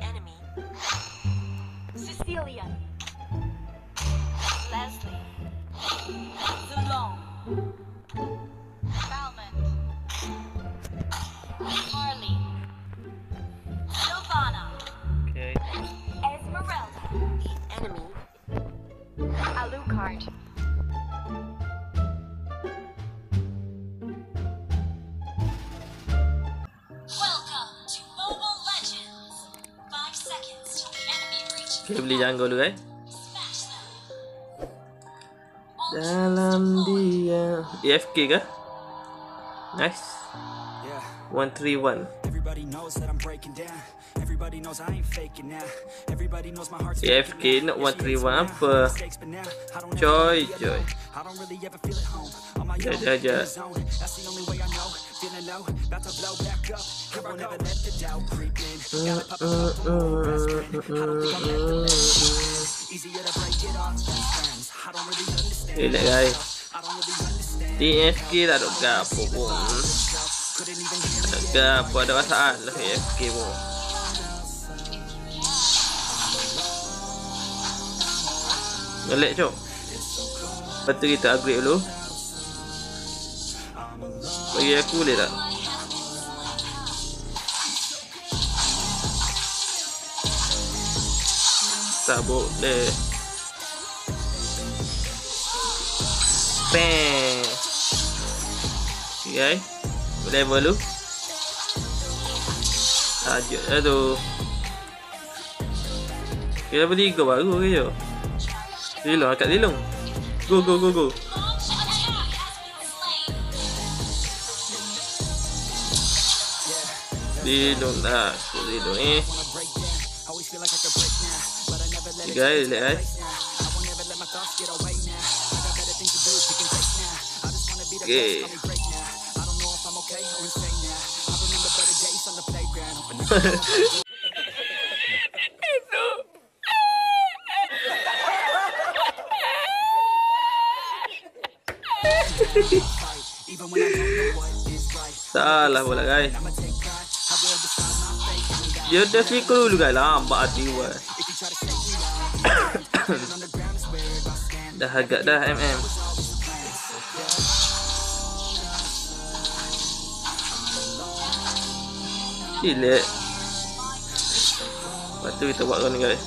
enemy. Cecilia, Leslie, Zulong, Valmont, Marley, Silvana, okay. Esmeralda, the enemy. Alucard. Jangan lupa dalam dia EFK kah? Nice. 131. EFK not 131 apa? Joy joy. Jaja. Ini guys, TFK tak ada gapo pun. Tak gapo ada masalah lah TFK pun. Ngelak cok. Lepas tu kita upgrade dulu. Bagi aku boleh tak? Tak boleh. Bang. Okay. Level lu. Tajuk dah tu. Kita beli tiga baru ke tu? Silong, angkat silong. Go, go, go, go. Silong dah. Silong ni. Guys, guys. Okay. Salah pula guys. Dia dah sikul dulu guys, lambat hati gua. Dah agak dah MM. Gila. Lepas tu kita buat round guys.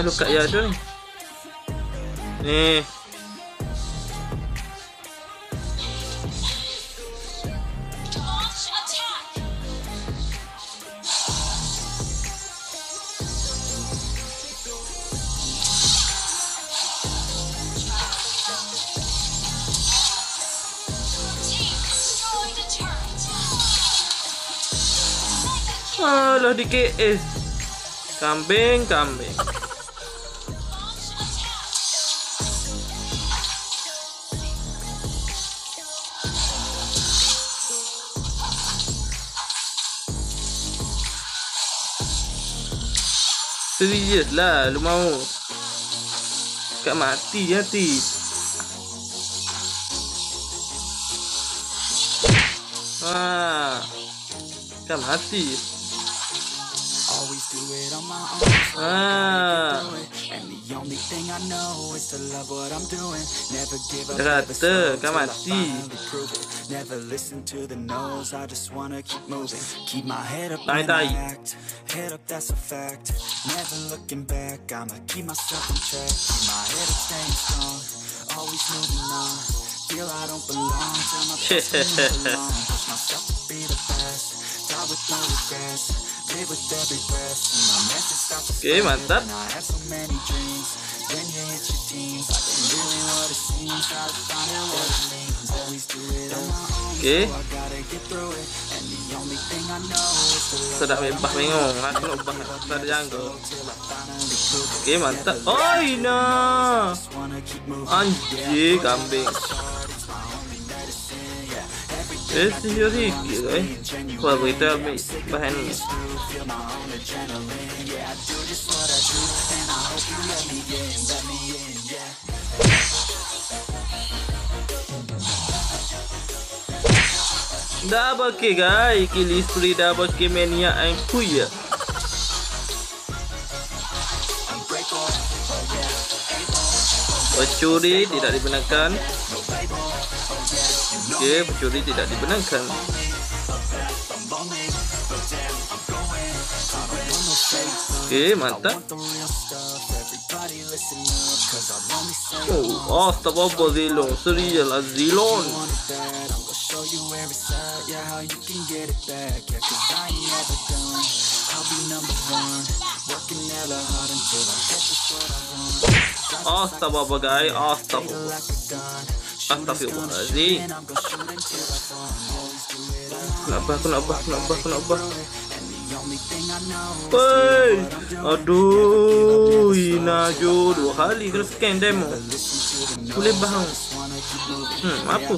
Hello Kak Ya tu ni. Ni. Alah di KS. Kambing, kambing. Serius lah, lu mau kat mati hati. Wah, kat mati. Rata, kan mati. Tai-tai. Hehehehe. Okay, mantap. Okay. Sedap bebas mengong. Aku nak ubah tak jangkau. Okay, mantap. Oi, nah. Anjir, kambing. Serius sikit tu kalau kita ambil bahan ni. Double K guys, kill spree Double K Mania and Kuya. Pencuri tidak dibenarkan. Oke, pencuri tidak dibenarkan. Oke, mantap. Oh, astagfirullah, serial Zilon. Show you every side, yeah, how you can get it back, yeah, cause I ain't ever done, I'll be #1, working hella hard until I get this what I want. Astagfirullah guys, astagfirullah. Astagfirullahaladzim. Kenapa? Wey, aduh, hina Jo, 2 kali kena scan demo. Boleh bounce. Apa?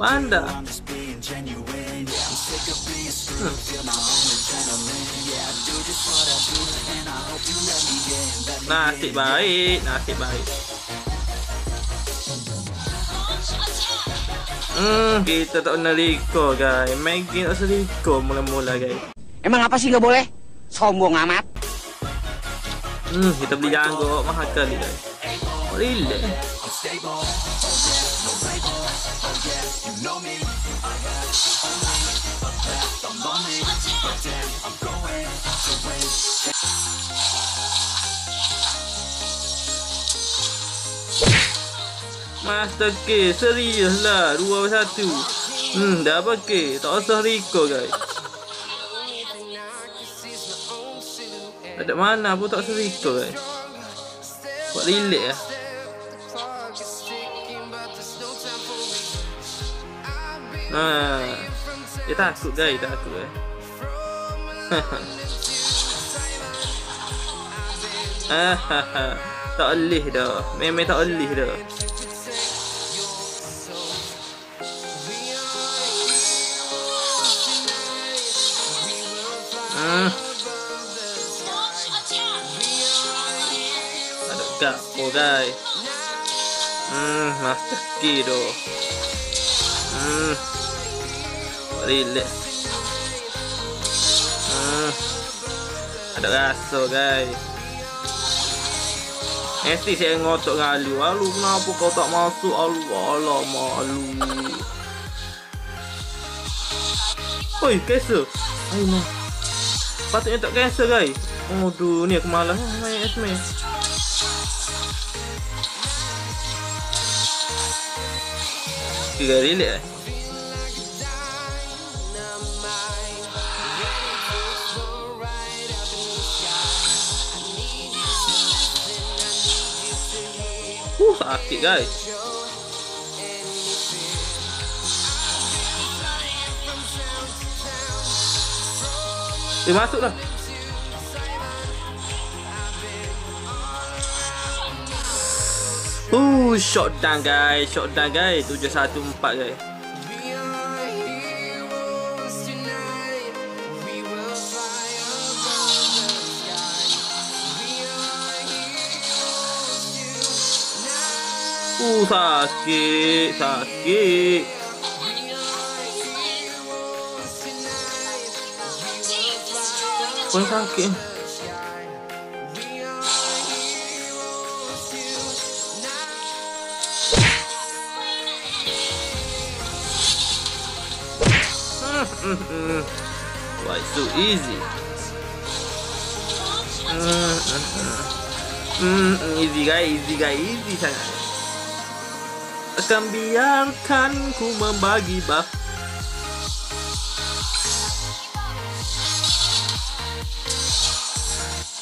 Wanda. Nasib baik. Kita tak pernah record guys. Main game tak record mula-mula guys. Emang apa sih enggak boleh? Sombong amat. Kita beli janggut mahal kali guys. Really? Master K, serius lah 2-1. Double K, tak usah record guys. Ada mana pun tak serikut kan. Buat relate lah. Dia takut guys, tak alih dah. Memang tak alih dah. Gapo guys. Master K doh. Relax. Ada rasa guys. Nanti saya ngotok dengan Alu. Alu kenapa kau tak masuk Alu? Alamak Alu. Oi, cancel. Ayolah. Patutnya tak cancel guys. Aduh, ni aku malas main SMS. Juga relate. Sakit guys. Masuklah. Shot down guys 714 guys. Sakit. Pun sakit. Why so easy? Easy sangat. Akan biarkan ku membagi bak.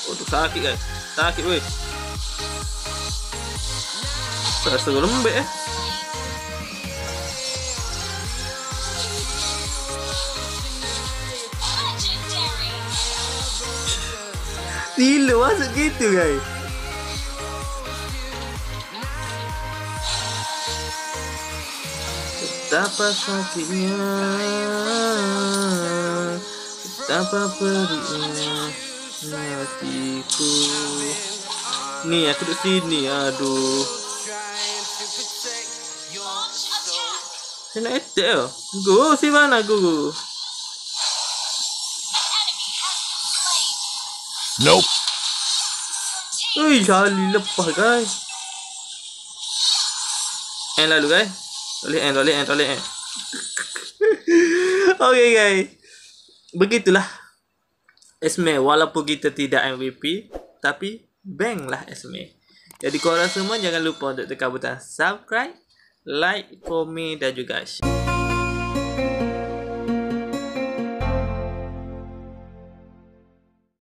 Oh tu sakit guys. Sakit weh. Rasa lembek eh. Silo masuk gitu guys. Betapa sakitnya, betapa perihnya hatiku. Nih aku duduk sini, aduh. Let there. Go, Sivana, go. Nope. Oh, jali lepah, guys. End lalu, guys. Toleh end. Okay, guys. Begitulah Esme. Walaupun kita tidak MVP, tapi bang lah Esme. Jadi korang semua jangan lupa untuk tekan butang subscribe, like, komen dan juga share.